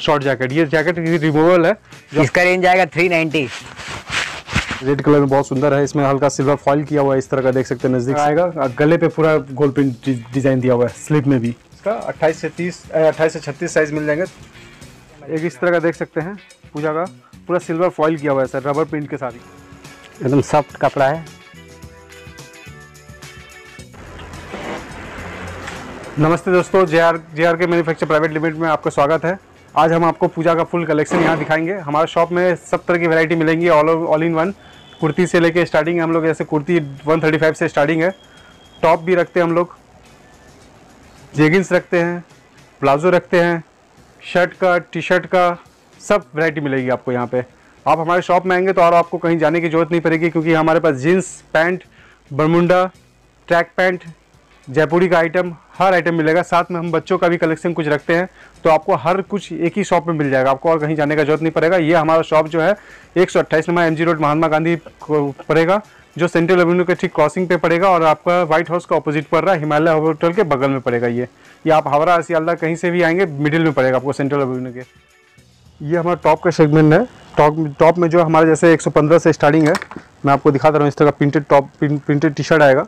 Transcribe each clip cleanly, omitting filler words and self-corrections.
Short jacket. ये jacket removable है, इसका रेंज आएगा 390। रेड कलर में बहुत सुंदर है, इसमें हल्का सिल्वर फॉइल किया हुआ है, इस तरह का देख सकते हैं नजदीक आएगा। गले पे पूरा गोल प्रिंट डिजाइन दिया हुआ है, स्लीव में भी। इसका 28 से 36 साइज मिल जाएंगे। एक इस तरह का देख सकते हैं पूजा का, पूरा सिल्वर फॉइल किया हुआ है सर, रबर प्रिंट के साथ ही, एकदम सॉफ्ट कपड़ा है। नमस्ते दोस्तों, जे आर के मैन्युफैक्चर प्राइवेट लिमिटेड में आपका स्वागत है। आज हम आपको पूजा का फुल कलेक्शन यहाँ दिखाएंगे। हमारे शॉप में सब तरह की वैरायटी मिलेंगी, ऑल इन वन। कुर्ती से लेके स्टार्टिंग है हम लोग, जैसे कुर्ती 135 से स्टार्टिंग है। टॉप भी रखते हैं हम लोग, जेगिंस रखते हैं, प्लाजो रखते हैं, शर्ट का, टी शर्ट का, सब वैरायटी मिलेगी आपको यहाँ पे। आप हमारे शॉप में आएंगे तो और आपको कहीं जाने की ज़रूरत नहीं पड़ेगी, क्योंकि हमारे पास jeans pant, Bermuda, track pant, Jaipuri का आइटम, हर आइटम मिलेगा। साथ में हम बच्चों का भी कलेक्शन कुछ रखते हैं, तो आपको हर कुछ एक ही शॉप में मिल जाएगा, आपको और कहीं जाने का जरूरत नहीं पड़ेगा। ये हमारा शॉप जो है 128 number MG road Mahatma Gandhi को पड़ेगा, जो सेंट्रल एवेन्यू के ठीक क्रॉसिंग पे पड़ेगा, और आपका व्हाइट हाउस का ऑपोजिट पड़ रहा है, हिमालय होटल के बगल में पड़ेगा। ये आप हावड़ा सियालदह कहीं से भी आएंगे, मिडिल में पड़ेगा आपको सेंट्रल एवेन्यू के। ये हमारा टॉप का सेगमेंट है। टॉप में जो हमारे जैसे 115 से स्टार्टिंग है, मैं आपको दिखाता रहा हूँ। इस तरह का printed top, printed T shirt आएगा,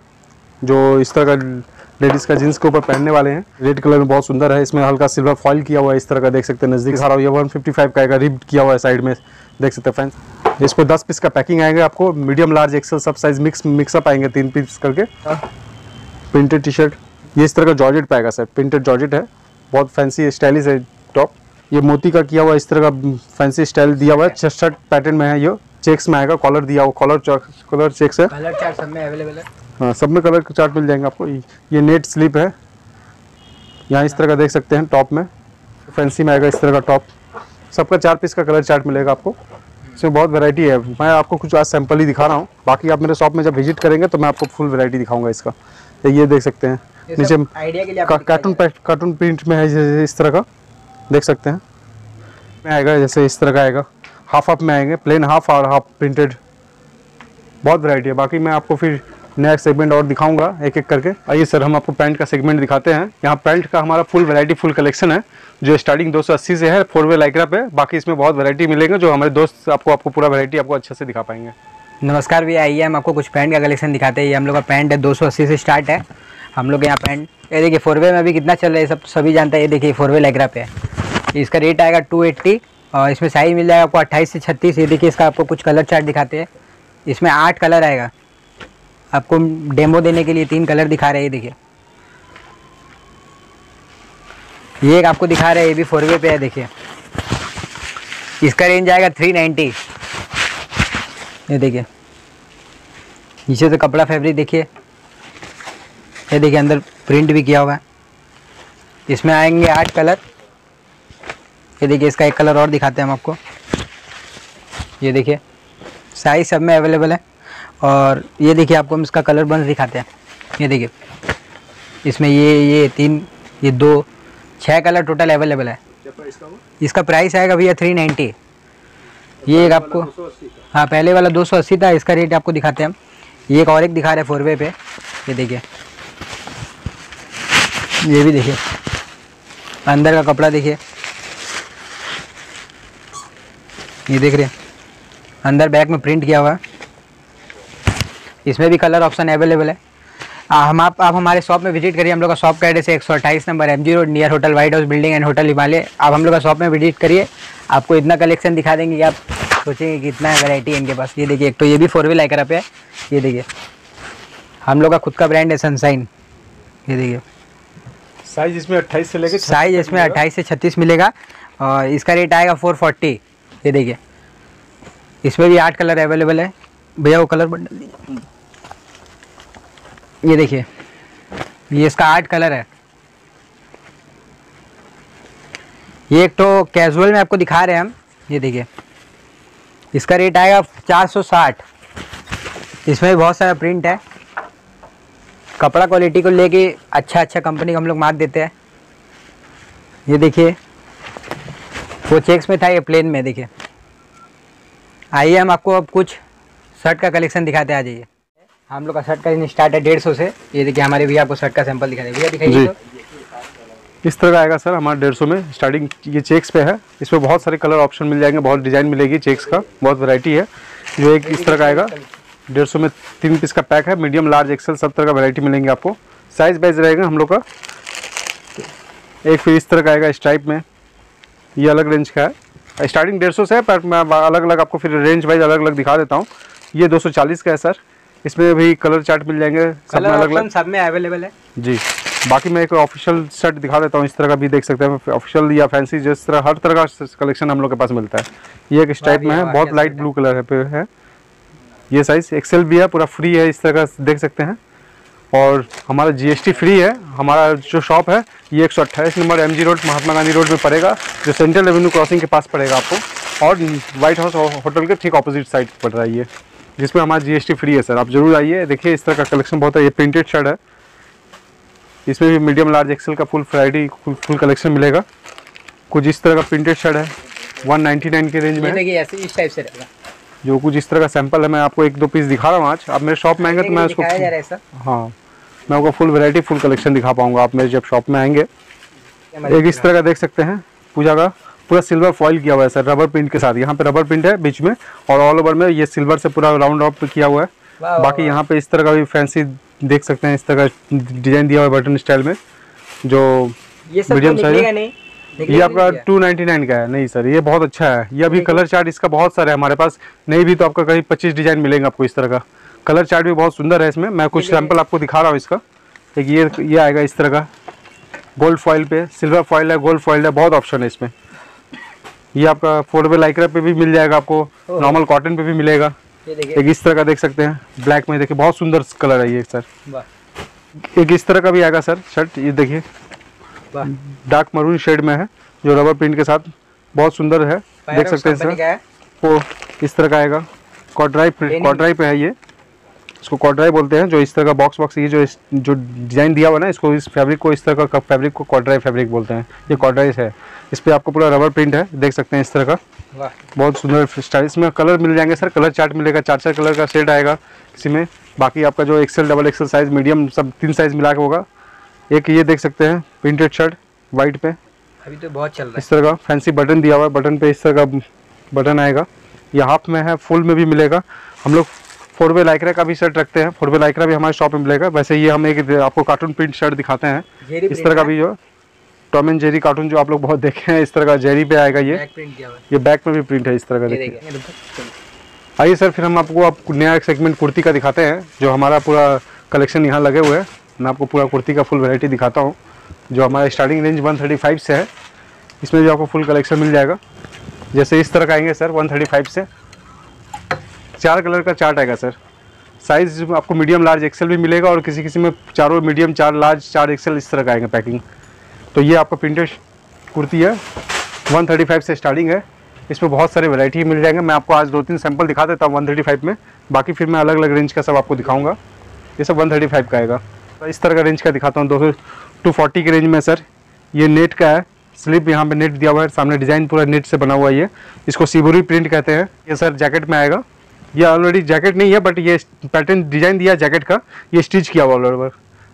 जो इस तरह का लेडीज़ का जींस के ऊपर पहनने वाले हैं। रेड कलर में बहुत सुंदर है, इसमें हल्का सिल्वर फॉइल किया हुआ है, इस तरह का देख सकते हैं नज़दीक सारा। ये 155 का आएगा, रिब किया हुआ है साइड में, देख सकते हैं फ्रेंड्स। इसको 10 पीस का पैकिंग आएगा आपको, मीडियम लार्ज एक्सेल सब साइज मिक्सअप आएंगे 3 पीस करके। प्रिंटेड टी शर्ट, ये इस तरह का जॉर्जेट पाएगा सर, प्रिंटेड जॉर्जेट है, बहुत फैंसी स्टाइलिश है टॉप। ये मोती का किया हुआ है, इस तरह का फैंसी स्टाइल दिया हुआ है, शर्ट पैटर्न में है, ये चेक्स में आएगा, कॉलर दिया हुआ, कॉलर चेक्स है, कलर चार्ट सब में अवेलेबल है। हाँ, सब में कलर चार्ट मिल जाएंगे आपको। ये नेट स्लीप है यहाँ, इस तरह का देख सकते हैं। टॉप में फैंसी में आएगा इस तरह का टॉप, सबका 4 पीस का कलर चार्ट मिलेगा आपको। इसमें बहुत वैरायटी है, मैं आपको कुछ आज सैंपल ही दिखा रहा हूँ, बाकी आप मेरे शॉप में जब विजिट करेंगे तो मैं आपको फुल वैरायटी दिखाऊंगा इसका। ये देख सकते हैं नीचे कार्टून प्रिंट में है, इस तरह का देख सकते हैं में आएगा, जैसे इस तरह का आएगा। हाफ अप में आएंगे, प्लेन हाफ और हाफ प्रिंटेड, बहुत वैरायटी है। बाकी मैं आपको फिर नया सेगमेंट और दिखाऊंगा एक एक करके। आइए सर, हम आपको पैंट का सेगमेंट दिखाते हैं। यहाँ पैंट का हमारा फुल वैरायटी, फुल कलेक्शन है, जो स्टार्टिंग 280 से है, 4 वे लाइक्रा पे। बाकी इसमें बहुत वैरायटी मिलेंगे, जो हमारे दोस्त आपको पूरा वैरायटी आपको अच्छे से दिखा पाएंगे। नमस्कार भैया, आइए हम आपको कुछ पैंट का कलेक्शन दिखाते हैं। ये हम लोग का पैंट है, 280 से स्टार्ट है हम लोग यहाँ पैंट। ये देखिए 4 वे में अभी कितना चल रहा है, सब सभी जानता है। ये देखिए 4 वे लाइक्रा पे है, इसका रेट आएगा 280 और इसमें साइज मिल जाएगा आपको 28 से 36। ये देखिए इसका आपको कुछ कलर चार्ट दिखाते हैं। इसमें 8 कलर आएगा, आपको डेमो देने के लिए 3 कलर दिखा रहे हैं। देखिए ये एक आपको दिखा रहे हैं, ये भी 4 वे पे है। देखिए इसका रेंज आएगा 390। ये देखिए नीचे से कपड़ा फैब्रिक देखिए, ये देखिए अंदर प्रिंट भी किया हुआ है। इसमें आएंगे 8 कलर। ये देखिए इसका एक कलर और दिखाते हैं हम आपको। ये देखिए साइज सब में अवेलेबल है। और ये देखिए आपको हम इसका कलर बंच दिखाते हैं। ये देखिए इसमें ये 3, ये 2, 6 कलर टोटल अवेलेबल है। इसका प्राइस आएगा भैया 390। ये एक आपको, हाँ पहले वाला 280 था, इसका रेट आपको दिखाते हैं हम। ये एक और एक दिखा रहे हैं 4 वे पे। ये देखिए ये भी देखिए अंदर का कपड़ा देखिए, ये देख रहे हैं अंदर बैक में प्रिंट किया हुआ है। इसमें भी कलर ऑप्शन अवेलेबल है। आप हमारे शॉप में विजिट करिए। हम लोग का शॉप का एड्रेस है 128 number MG road, near hotel White House building and hotel Himalaya. आप हम लोग का शॉप में विजिट करिए, आपको इतना कलेक्शन दिखा देंगे कि आप सोचेंगे कि इतना वैरायटी है इनके पास। ये देखिए एक तो ये भी 4 वे लाइक्रा पे है। ये देखिए हम लोग का खुद का ब्रांड है, सनशाइन। ये देखिए साइज इसमें 28 से 36 मिलेगा और इसका रेट आएगा 440। ये देखिए इसमें भी 8 कलर अवेलेबल है। भैया वो कलर बंडल दीजिए। ये देखिए ये इसका 8 कलर है। ये एक तो कैजुअल में आपको दिखा रहे हैं हम। ये देखिए इसका रेट आएगा 460। इसमें भी बहुत सारा प्रिंट है। कपड़ा क्वालिटी को लेके अच्छा कंपनी का हम लोग मात देते हैं। ये देखिए वो चेक्स में था, ये प्लेन में। देखिए आइए हम आपको अब कुछ शर्ट का कलेक्शन दिखाते हैं। आ जाइए, हम लोग का शर्ट का स्टार्ट है 150 से। ये देखिए हमारे भैया आपको शर्ट का सैंपल दिखा रहे हैं। भैया दिखाइए तो इस तरह का आएगा सर हमारा 150 में स्टार्टिंग। ये चेक्स पे है, इसमें बहुत सारे कलर ऑप्शन मिल जाएंगे, बहुत डिज़ाइन मिलेगी चेक्स का, बहुत वैरायटी है। जो एक इस तरह का आएगा 150 में 3 पीस का पैक है, मीडियम लार्ज एक्सेल सब तरह का वैरायटी मिलेंगे आपको। साइज़ वाइज रहेगा हम लोग का। एक फिर इस तरह का आएगा इस टाइप में, ये अलग रेंज का है, स्टार्टिंग 150 से है पर मैं अलग अलग आपको फिर रेंज वाइज अलग अलग दिखा देता हूँ। ये 240 का है सर, इसमें भी कलर चार्ट मिल जाएंगे, सब में अलग अलग सब में अवेलेबल है जी। बाकी मैं एक ऑफिशियल शर्ट दिखा देता हूँ, इस तरह का भी देख सकते हैं, ऑफिशियल या फैंसी जिस तरह हर तरह का कलेक्शन हम लोग के पास मिलता है। ये एक इस टाइप में है, बहुत लाइट ब्लू कलर पे है। ये साइज़ एक्सेल भी है, पूरा फ्री है, इस तरह का देख सकते हैं। और हमारा जीएसटी फ्री है। हमारा जो शॉप है ये 128 number MG road Mahatma Gandhi road में पड़ेगा, जो सेंट्रल एवेन्यू क्रॉसिंग के पास पड़ेगा आपको, और व्हाइट हाउस होटल के ठीक ऑपोजिट साइड पड़ रहा है ये, जिसमें हमारा जीएसटी फ्री है सर। आप जरूर आइए, देखिए इस तरह का कलेक्शन बहुत है। ये प्रिंटेड शर्ट है, इसमें भी मीडियम लार्ज एक्सेल का फुल वैरायटी फुल कलेक्शन मिलेगा। कुछ इस तरह का प्रिंटेड शर्ट है 199 के रेंज में, ऐसे इस टाइप से रहेगा। जो कुछ इस तरह का सैंपल है, मैं आपको 1-2 पीस दिखा रहा हूँ आज। आप मेरे शॉप में आएंगे तो मैं उसको हाँ मैं आपको फुल वैरायटी फुल कलेक्शन दिखा पाऊँगा आप मेरे जब शॉप में आएंगे। एक इस तरह का देख सकते हैं पूजा का, पूरा सिल्वर फॉइल किया हुआ है सर, रबर प्रिंट के साथ। यहाँ पे रबर प्रिंट है बीच में, और ऑल ओवर में ये सिल्वर से पूरा राउंड ऑफ किया हुआ है। बाकी यहाँ पे इस तरह का भी फैंसी देख सकते हैं, इस तरह का डिजाइन दिया हुआ है बटन स्टाइल में। जो मीडियम साइज है ये आपका 299 का है। नहीं सर ये बहुत अच्छा है, ये अभी कलर चार्ट इसका बहुत सारा है हमारे पास, नहीं भी तो आपका कहीं 25 डिजाइन मिलेंगे आपको। इस तरह का कलर चार्ट भी बहुत सुंदर है, इसमें मैं कुछ सैंपल आपको दिखा रहा हूँ इसका। एक ये आएगा इस तरह का गोल्ड फॉइल पे, सिल्वर फॉइल है, गोल्ड फॉइल है, बहुत ऑप्शन है इसमें। ये आपका 4 लाइक्रा पे भी मिल जाएगा आपको, नॉर्मल कॉटन पे भी मिलेगा। एक इस तरह का देख सकते हैं ब्लैक में, देखिए बहुत सुंदर कलर है ये सर। एक इस तरह का भी आएगा सर शर्ट, ये देखिए डार्क मरून शेड में है, जो रबर प्रिंट के साथ बहुत सुंदर है, देख सकते हैं सर। वो इस तरह का आएगा कॉटराई पे है, ये इसको कॉटराई बोलते हैं। जो इस तरह का बॉक्स ये जो डिजाइन दिया हुआ ना, इसको इस फैब्रिक को, इस तरह का फैब्रिक को कॉटराई फैब्रिक बोलते हैं। ये कॉटराई है, इस पर आपको पूरा रबर प्रिंट है, देख सकते हैं इस तरह का बहुत सुंदर स्टाइल। इसमें कलर मिल जाएंगे सर, कलर चार्ट मिलेगा, 4-4 कलर का सेट आएगा किसी में। बाकी आपका जो XL double XL size medium सब 3 साइज मिला के होगा। एक ये देख सकते हैं प्रिंटेड शर्ट वाइट पे, अभी तो बहुत चल रहा है। इस तरह का फैंसी बटन दिया हुआ है, बटन पे इस तरह का बटन आएगा। ये हाफ में है, फुल में भी मिलेगा। हम लोग 4-वे लाइक्रा का भी शर्ट रखते हैं, 4-वे लाइक्रा भी हमारे शॉप में मिलेगा। वैसे ये हम एक आपको कार्टून प्रिंट शर्ट दिखाते हैं, इस तरह का भी जो टॉम एंड जेरी कार्टून जो आप लोग बहुत देखे हैं, इस तरह का जेरी पे आएगा। ये बैक में भी प्रिंट है इस तरह का, देखिए। आइए सर फिर हम आपको नया एक सेगमेंट कुर्ती का दिखाते हैं, जो हमारा पूरा कलेक्शन यहाँ लगे हुए हैं। मैं आपको पूरा कुर्ती का फुल वैरायटी दिखाता हूँ, जो हमारा स्टार्टिंग रेंज 135 से है। इसमें भी आपको फुल कलेक्शन मिल जाएगा। जैसे इस तरह का आएंगे सर 135 से, 4 कलर का चार्ट आएगा सर। साइज़ आपको मीडियम लार्ज एक्सेल भी मिलेगा, और किसी किसी में 4 मीडियम, 4 लार्ज 4 एक्सेल इस तरह का आएंगे पैकिंग। तो ये आपका प्रिंटेड कुर्ती है, 135 से स्टार्टिंग है। इसमें बहुत सारी वैरायटी मिल जाएंगे। मैं आपको आज 2-3 सैंपल दिखा देता हूँ 135 में, बाकी फिर मैं अलग अलग रेंज का सब आपको दिखाऊँगा। ये सब 135 का आएगा। इस तरह का रेंज का दिखाता हूँ 240 के रेंज में सर। ये नेट का है, स्लिप यहाँ पे नेट दिया हुआ है, सामने डिज़ाइन पूरा नेट से बना हुआ है। ये इसको शिबोरी प्रिंट कहते हैं। ये सर जैकेट में आएगा। ये ऑलरेडी जैकेट नहीं है, बट ये पैटर्न डिज़ाइन दिया है जैकेट का, ये स्टिच किया हुआ ऑल ओवर।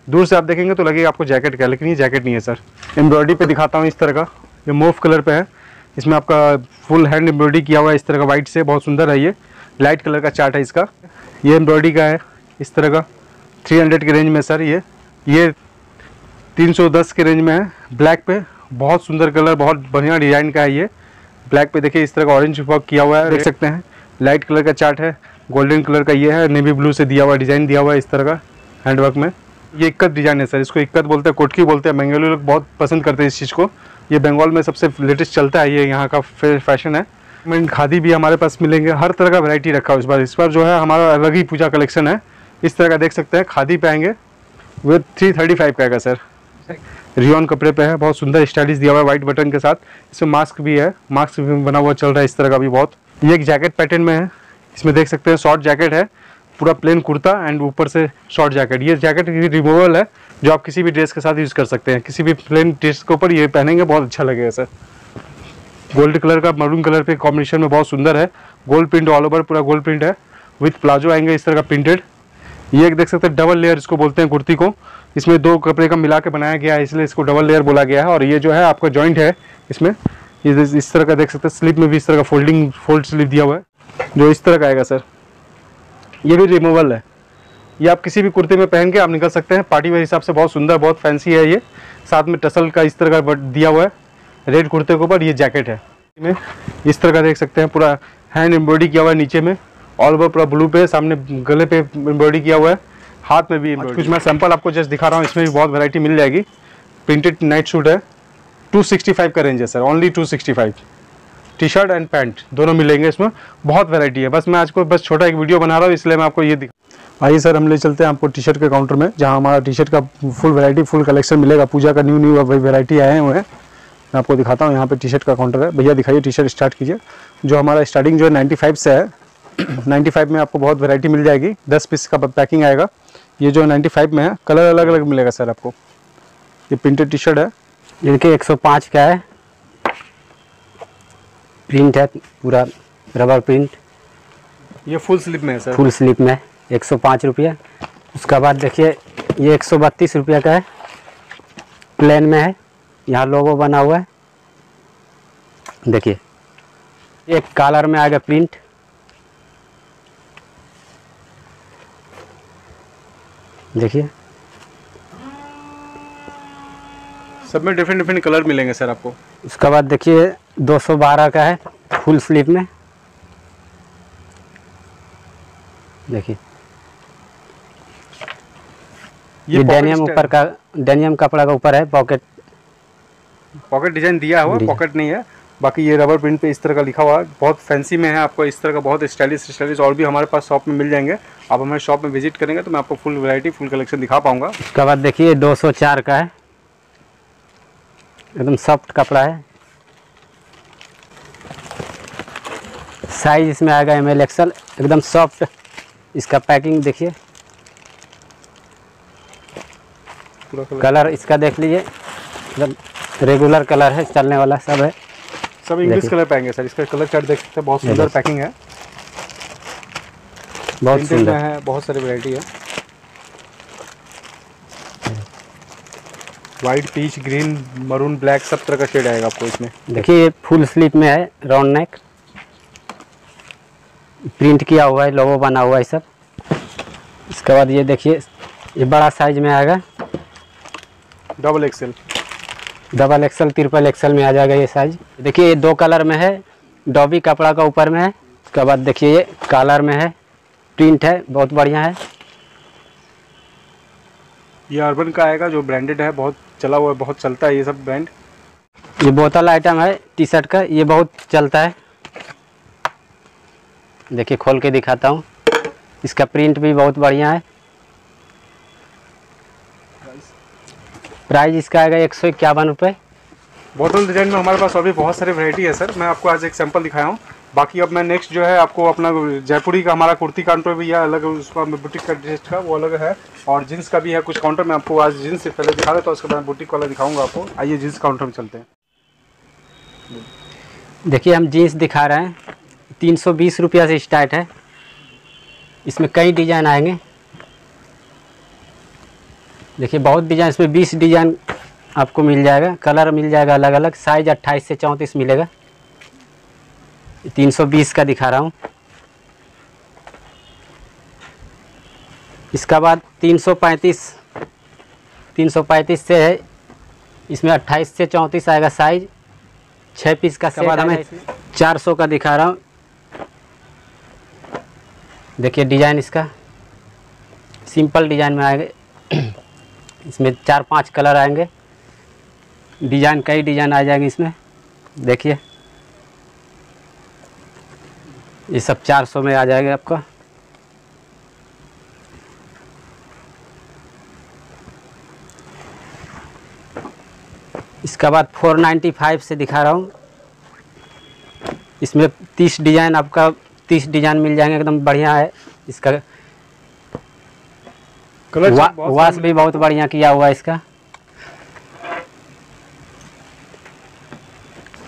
दूर से आप देखेंगे तो लगेगा आपको जैकेट का, लेकिन ये जैकेट नहीं है सर। एम्ब्रॉयडरी पर दिखाता हूँ इस तरह का, ये मोफ कलर पर है। इसमें आपका फुल हैंड एम्ब्रॉयडरी किया हुआ है इस तरह का वाइट से, बहुत सुंदर है। ये लाइट कलर का चार्ट है इसका। ये एम्ब्रॉयडरी का है इस तरह का 300 के रेंज में सर। ये 310 के रेंज में है। ब्लैक पे बहुत सुंदर कलर, बहुत बढ़िया डिज़ाइन का है ये। ब्लैक पे देखिए इस तरह का ऑरेंज वर्क किया हुआ है, देख सकते हैं। लाइट कलर का चार्ट है, गोल्डन कलर का ये है, नेवी ब्लू से दिया हुआ डिज़ाइन दिया हुआ है इस तरह का हैंडवर्क में। ये इक्कत डिज़ाइन है सर, इसको इक्कत बोलते हैं, कोटकी बोलते हैं। बंगाली लोग बहुत पसंद करते हैं इस चीज़ को, ये बंगाल में सबसे लेटेस्ट चलता है, ये यहाँ का फैशन है। खादी भी हमारे पास मिलेंगे, हर तरह का वैरायटी रखा है इस बार जो है हमारा अलग ही पूजा कलेक्शन है। इस तरह का देख सकते हैं खादी पे आएंगे, वो 335 का आएगा सर। रियोन कपड़े पे है, बहुत सुंदर स्टाइलिश दिया हुआ है वाइट बटन के साथ। इसमें मास्क भी है, मास्क भी बना हुआ चल रहा है इस तरह का भी बहुत। ये एक जैकेट पैटर्न में है, इसमें देख सकते हैं शॉर्ट जैकेट है, पूरा प्लेन कुर्ता एंड ऊपर से शॉर्ट जैकेट। ये जैकेट रिमूवेबल है, जो आप किसी भी ड्रेस के साथ यूज़ कर सकते हैं, किसी भी प्लेन ड्रेस के ऊपर ये पहनेंगे बहुत अच्छा लगेगा सर। गोल्ड कलर का मरून कलर पे कॉम्बिनेशन में बहुत सुंदर है, गोल्ड प्रिंट ऑल ओवर पूरा गोल्ड प्रिंट है। विथ प्लाजो आएंगे इस तरह का प्रिंटेड। ये देख सकते हैं डबल लेयर इसको बोलते हैं कुर्ती को, इसमें दो कपड़े का मिला के बनाया गया है इसलिए इसको डबल लेयर बोला गया है। और ये जो है आपका जॉइंट है इसमें, इस तरह का देख सकते हैं, स्लीव में भी इस तरह का फोल्डिंग फोल्ड स्लीव दिया हुआ है जो इस तरह का आएगा सर। ये भी रिमूवेबल है, ये आप किसी भी कुर्ती में पहन के आप निकल सकते हैं, पार्टी वेयर हिसाब से बहुत सुंदर बहुत फैंसी है ये। साथ में टसल का इस तरह का दिया हुआ है रेड कुर्ते के ऊपर, ये जैकेट है में इस तरह का देख सकते हैं, पूरा हैंड एम्ब्रॉयडरी किया हुआ है, नीचे में ऑल ओवर पूरा ब्लू पे, सामने गले पे एम्ब्रॉयडरी किया हुआ है, हाथ में भी एम्ब्रॉयडरी। कुछ मैं सैंपल आपको जस्ट दिखा रहा हूँ, इसमें भी बहुत वैरायटी मिल जाएगी। प्रिंटेड नाइट सूट है, 265 का रेंज है sir, only 265। T shirt and pant दोनों मिलेंगे, इसमें बहुत वैरायटी है। बस मैं आज को बस छोटा एक वीडियो बना रहा हूँ इसलिए मैं आपको ये दिखा। आइए सर हम ले चलते हैं आपको टी शर्ट के काउंटर में, जहाँ हमारा टी शर्ट का फुल वैरायटी फुल कलेक्शन मिलेगा। पूजा का न्यू न्यू वैरायटी आए हुए हैं, मैं आपको दिखाता हूँ। यहाँ पे टी शर्ट का काउंटर है, भैया दिखाइए टी शर्ट स्टार्ट कीजिए। जो हमारा स्टार्टिंग जो है 95 से है, 95 में आपको बहुत वैरायटी मिल जाएगी, 10 पीस का पैकिंग आएगा। ये जो 95 में है, कलर अलग अलग मिलेगा सर आपको। ये प्रिंटेड टी शर्ट है, ये देखिए 105 का है, प्रिंट है पूरा रबर प्रिंट, ये फुल स्लीप में है सर, फुल स्लीप में 105 रुपये। उसका बाद देखिए ये 132 रुपये का है, प्लेन में है, यहाँ लोगो बना हुआ है, देखिए एक कॉलर में आएगा प्रिंट, देखिए सब में डिफरेंट डिफरेंट कलर मिलेंगे सर आपको। उसके बाद देखिए 212 का है फुल स्लीव में, देखिए ये डेनियम ऊपर का, डेनियम कपड़ा का ऊपर है, पॉकेट पॉकेट डिजाइन दिया हुआ, पॉकेट नहीं है। बाकी ये रबर प्रिंट पे इस तरह का लिखा हुआ है, बहुत फैंसी में है आपको इस तरह का, बहुत स्टाइलिश। और भी हमारे पास शॉप में मिल जाएंगे, आप हमारे शॉप में विजिट करेंगे तो मैं आपको फुल वैरायटी फुल कलेक्शन दिखा पाऊंगा। उसके बाद देखिए 204 का है, एकदम सॉफ्ट कपड़ा है, साइज इसमें आएगा ML XL, एकदम सॉफ्ट। इसका पैकिंग देखिए, कलर इसका देख लीजिए, एकदम रेगुलर कलर है, चलने वाला सब है, सब इंग्लिश कलर पाएंगे सर। इसका कलर चार्ट देख सकते हैं, बहुत सुंदर पैकिंग है, बहुत सुंदर है, बहुत सारी वैरायटी है, white peach green maroon black सब तरह का शेड आएगा आपको इसमें। देखिए ये फुल स्लीव में है, राउंड नेक प्रिंट किया हुआ है, लोगो बना हुआ है सब। इसके बाद ये देखिए ये बड़ा साइज में आएगा, डबल एक्सल 3XL में आ जाएगा ये साइज। देखिए ये दो कलर में है, डॉबी कपड़ा का ऊपर में है। उसके बाद देखिए ये कॉलर में है, प्रिंट है, बहुत बढ़िया है। ये अर्बन का आएगा जो ब्रांडेड है, बहुत चला हुआ है, बहुत चलता है ये सब ब्रांड। ये बोतल आइटम है टी शर्ट का, ये बहुत चलता है, देखिए खोल के दिखाता हूँ। इसका प्रिंट भी बहुत बढ़िया है। प्राइस इसका आएगा 151 रुपये। बोतल डिजाइन में हमारे पास अभी बहुत सारी वैरायटी है सर, मैं आपको आज एक सैंपल दिखाया हूँ। बाकी अब मैं नेक्स्ट जो है आपको अपना जयपुरी का हमारा कुर्ती काउंटर भी है अलग, उसका बुटीक का ड्रेस का वो अलग है, और जींस का भी है कुछ काउंटर में। आपको आज जींस से पहले दिखा देता हूँ, उसके बाद बुटीक वाला दिखाऊँगा आपको। आइए जीन्स काउंटर में चलते हैं। देखिए हम जीन्स दिखा रहे हैं, 320 रुपये से स्टार्ट है, इसमें कई डिजाइन आएंगे। देखिए बहुत डिजाइन, इसमें 20 डिजाइन आपको मिल जाएगा, कलर मिल जाएगा अलग अलग, साइज 28 से 34 मिलेगा। 320 का दिखा रहा हूँ। इसका बाद 335 से है, इसमें 28 से 34 आएगा साइज, 6 पीस का सेट। हमें 400 का दिखा रहा हूँ, देखिए डिजाइन इसका सिंपल डिजाइन में आएगा, इसमें 4-5 कलर आएंगे, डिजाइन कई डिजाइन आ जाएंगे इसमें। देखिए ये सब 400 में आ जाएगा आपका। इसके बाद 495 से दिखा रहा हूँ, इसमें 30 डिजाइन आपका 30 डिजाइन मिल जाएंगे, एकदम बढ़िया है। इसका वाश भी बहुत बढ़िया किया हुआ है, इसका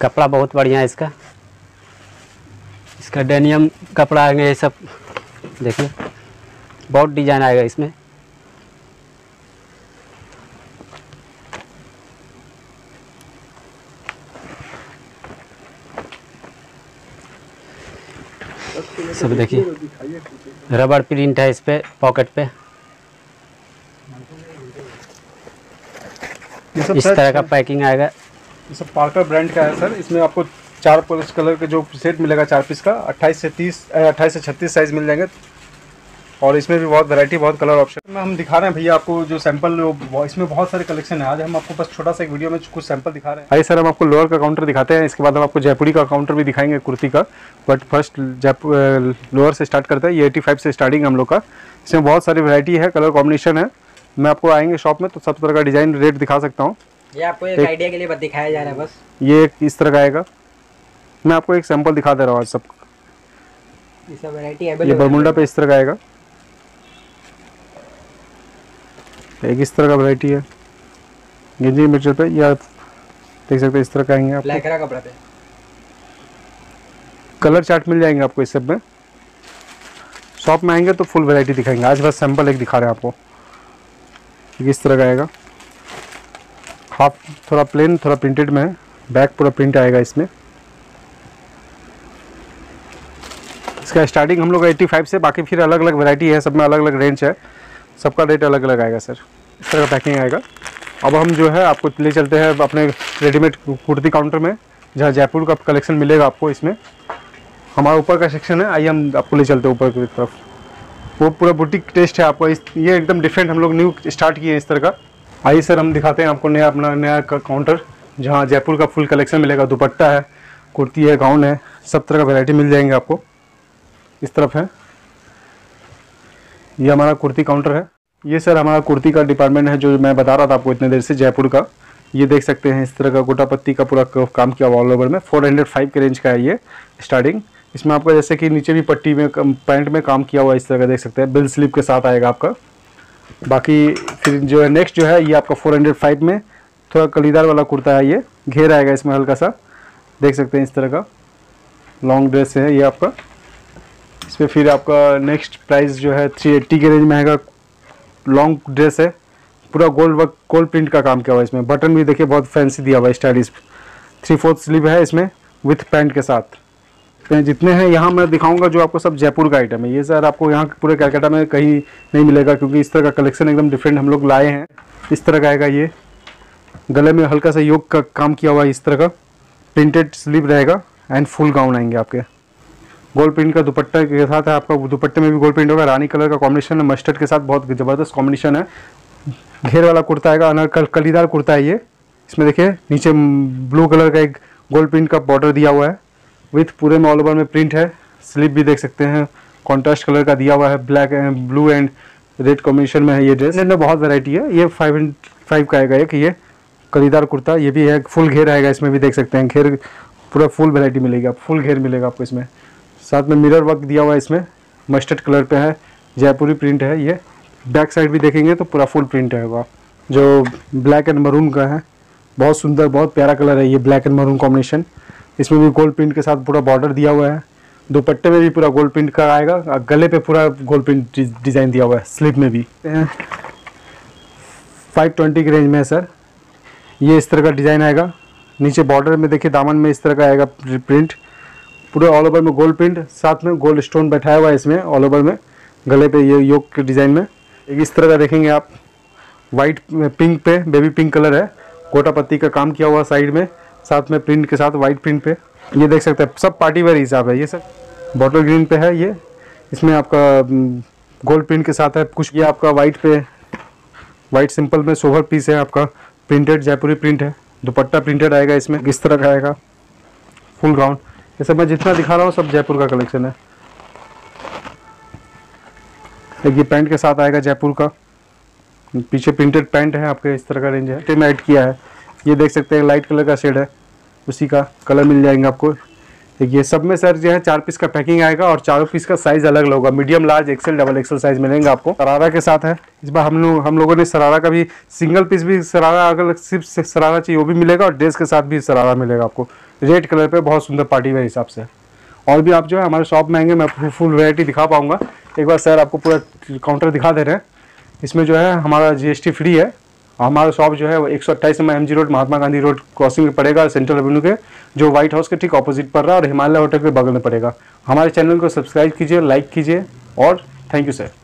कपड़ा बहुत बढ़िया है, इसका डेनियम कपड़ा है ये सब। देखिए बहुत डिजाइन आएगा इसमें। सब देखिए रबर प्रिंट है इस पे पॉकेट पे, इस तरह का पैकिंग आएगा। ये सब पार्कर ब्रांड का है सर। इसमें आपको चार पीस कलर के जो सेट मिलेगा, चार पीस का 28 से 36 साइज मिल जाएंगे। और इसमें भी बहुत वैरायटी, बहुत कलर ऑप्शन में हम दिखा रहे हैं भैया आपको जो सैंपल, इसमें बहुत सारे कलेक्शन है। आज हम आपको बस छोटा सा एक वीडियो में कुछ सैंपल दिखा रहे हैं। भाई सर हम आपको लोअर का काउंटर दिखाते हैं, इसके बाद हम आपको जयपुरी का काउंटर भी दिखाएंगे कुर्ती का। बट फर्स्ट लोअर से स्टार्ट करते हैं। ये 85 से स्टार्टिंग हम लोग का। इसमें बहुत सारी वैरायटी है, कलर कॉम्बिनेशन है। मैं आपको आएंगे शॉप में तो सब तरह का डिजाइन रेट दिखा सकता हूँ। ये आपको एक आइडिया के लिए बस दिखाया जा रहा है। बस ये इस तरह का आएगा। मैं आपको एक सैंपल दिखा दे रहा हूँ आज सब। ये बरमुंडा पे इस तरह का आएगा, एक इस तरह का वैरायटी है। गेंजी मटेरियल पे या देख सकते हैं इस तरह का आएंगे। लैकरा कपड़ा पे कलर चार्ट मिल जाएंगे आपको इस सब में। शॉप में आएंगे तो फुल वैरायटी दिखाएंगे, आज बस सैंपल एक दिखा रहे हैं आपको। इस तरह का आएगा, हाफ थोड़ा प्लेन थोड़ा प्रिंटेड में है, बैक पूरा प्रिंट आएगा इसमें। इसका स्टार्टिंग हम लोग 85 से, बाकी फिर अलग अलग वैरायटी है, सब में अलग अलग रेंज है, सबका रेट अलग अलग आएगा सर। इस तरह का पैकिंग आएगा। अब हम जो है आपको ले चलते हैं अपने रेडीमेड कुर्ती काउंटर में, जहाँ जयपुर का कलेक्शन मिलेगा आपको। इसमें हमारा ऊपर का सेक्शन है, आइए हम आपको ले चलते हैं ऊपर की तरफ। वो पूरा बुटीक टेस्ट है आपको। ये एकदम डिफरेंट हम लोग न्यू स्टार्ट किए हैं इस तरह का। आइए सर हम दिखाते हैं आपको नया अपना नया काउंटर, जहाँ जयपुर का फुल कलेक्शन मिलेगा। दुपट्टा है, कुर्ती है, गाउन है, सब तरह का वेरायटी मिल जाएंगे आपको। इस तरफ है, ये हमारा कुर्ती काउंटर है। ये सर हमारा कुर्ती का डिपार्टमेंट है जो मैं बता रहा था आपको इतने देर से, जयपुर का। ये देख सकते हैं इस तरह का गोटापत्ती का पूरा काम किया हुआ ऑल ओवर में। 405 के रेंज का है ये स्टार्टिंग। इसमें आपका जैसे कि नीचे भी पट्टी में पैंट में काम किया हुआ इस तरह का देख सकते हैं। बिल स्लिप के साथ आएगा आपका। बाकी फिर जो है नेक्स्ट जो है ये आपका 405 में थोड़ा कलीदार वाला कुर्ता है। ये घेर आएगा इसमें हल्का सा, देख सकते हैं इस तरह का लॉन्ग ड्रेस है ये आपका। इस पर फिर आपका नेक्स्ट प्राइस जो है 380 के रेंज में आएगा। लॉन्ग ड्रेस है, पूरा गोल्ड वर्क गोल्ड प्रिंट का काम किया हुआ है। इसमें बटन भी देखिए बहुत फैंसी दिया हुआ है, स्टाइलिश। 3/4 स्लीव है इसमें विथ पैंट के साथ। जितने हैं यहाँ मैं दिखाऊंगा जो आपको सब जयपुर का आइटम है। ये सर आपको यहाँ पूरे कलकत्ता में कहीं नहीं मिलेगा, क्योंकि इस तरह का कलेक्शन एकदम डिफरेंट हम लोग लाए हैं। इस तरह का आएगा। ये गले में हल्का सा योग का काम किया हुआ है इस तरह का, प्रिंटेड स्लीव रहेगा एंड फुल गाउन आएंगे आपके। गोल्ड प्रिंट का दुपट्टा के साथ है आपका, दुपट्टे में भी गोल्ड प्रिंट होगा। रानी कलर का कॉम्बिनेशन है मस्टर्ड के साथ, बहुत ज़बरदस्त कॉम्बिनेशन है। घेर वाला कुर्ता आएगा, अनारकल कलीदार कुर्ता है ये। इसमें देखिए नीचे ब्लू कलर का एक गोल्ड प्रिंट का बॉर्डर दिया हुआ है विथ पूरे में ऑल ओवर में प्रिंट है। स्लीव भी देख सकते हैं कॉन्ट्रास्ट कलर का दिया हुआ है, black and blue and red combination में है ये ड्रेस। इसमें बहुत वेरायटी है। ये 505 का आएगा एक, ये कलीदार कुर्ता ये भी है। फुल घेर आएगा इसमें भी देख सकते हैं, घेर पूरा फुल वेरायटी मिलेगी, फुल घेर मिलेगा आपको। इसमें साथ में मिरर वर्क दिया हुआ है, इसमें मस्टर्ड कलर पे है, जयपुरी प्रिंट है ये। बैक साइड भी देखेंगे तो पूरा फुल प्रिंट है, जो ब्लैक एंड मरून का है। बहुत सुंदर बहुत प्यारा कलर है ये, ब्लैक एंड मरून कॉम्बिनेशन। इसमें भी गोल्ड प्रिंट के साथ पूरा बॉर्डर दिया हुआ है। दुपट्टे में भी पूरा गोल्ड प्रिंट का आएगा, गले पे पूरा गोल्ड प्रिंट डिज़ाइन दिया हुआ है, स्लीव में भी। 520 के रेंज में है सर ये। इस तरह का डिज़ाइन आएगा, नीचे बॉर्डर में देखिए दामन में इस तरह का आएगा प्रिंट, पूरे ऑल ओवर में गोल्ड प्रिंट, साथ में गोल्ड स्टोन बैठाया हुआ है इसमें ऑल ओवर में। गले पे ये योग के डिज़ाइन में एक इस तरह का देखेंगे आप। वाइट पिंक पे बेबी पिंक कलर है, गोटापत्ती का काम किया हुआ साइड में, साथ में प्रिंट के साथ वाइट प्रिंट पे। ये देख सकते हैं सब पार्टी वेयर हिसाब है ये सर। बॉटल ग्रीन पे है ये, इसमें आपका गोल्ड प्रिंट के साथ है कुछ। ये आपका वाइट पे वाइट सिंपल में सोवर पीस है आपका, प्रिंटेड जयपुरी प्रिंट है। दुपट्टा प्रिंटेड आएगा इसमें, किस तरह का आएगा फुल गाउन। ये सब मैं जितना दिखा रहा हूँ सब जयपुर का कलेक्शन है। एक ये पैंट के साथ आएगा जयपुर का, पीछे प्रिंटेड पैंट है आपके, इस तरह का रेंज है। टेम ऐड किया है ये देख सकते हैं, लाइट कलर का शेड है उसी का कलर मिल जाएंगे आपको। देखिए सब में सर जो है 4 पीस का पैकिंग आएगा और 4 पीस का साइज अलग अलग होगा, medium large XL double XL size मिलेंगे आपको। शरारा के साथ है इस बार हम लोगों ने शरारा का भी सिंगल पीस भी शरारा, अगर सिर्फ शरारा चाहिए वो भी मिलेगा और ड्रेस के साथ भी शरारा मिलेगा आपको। रेड कलर पे बहुत सुंदर पार्टी वेयर हिसाब से। और भी आप जो है हमारे शॉप में आएंगे मैं आपको फुल वैरायटी दिखा पाऊँगा। एक बार सर आपको पूरा काउंटर दिखा दे रहे हैं। इसमें जो है हमारा GST फ्री है। हमारा शॉप जो है वो 128 number MG road Mahatma Gandhi road crossing में पड़ेगा, सेंट्रल एवेन्यू के जो व्हाइट हाउस के ठीक ऑपोजिट पर रहा और हिमालय होटल के बगल में पड़ेगा। हमारे चैनल को सब्सक्राइब कीजिए, लाइक कीजिए और थैंक यू सर।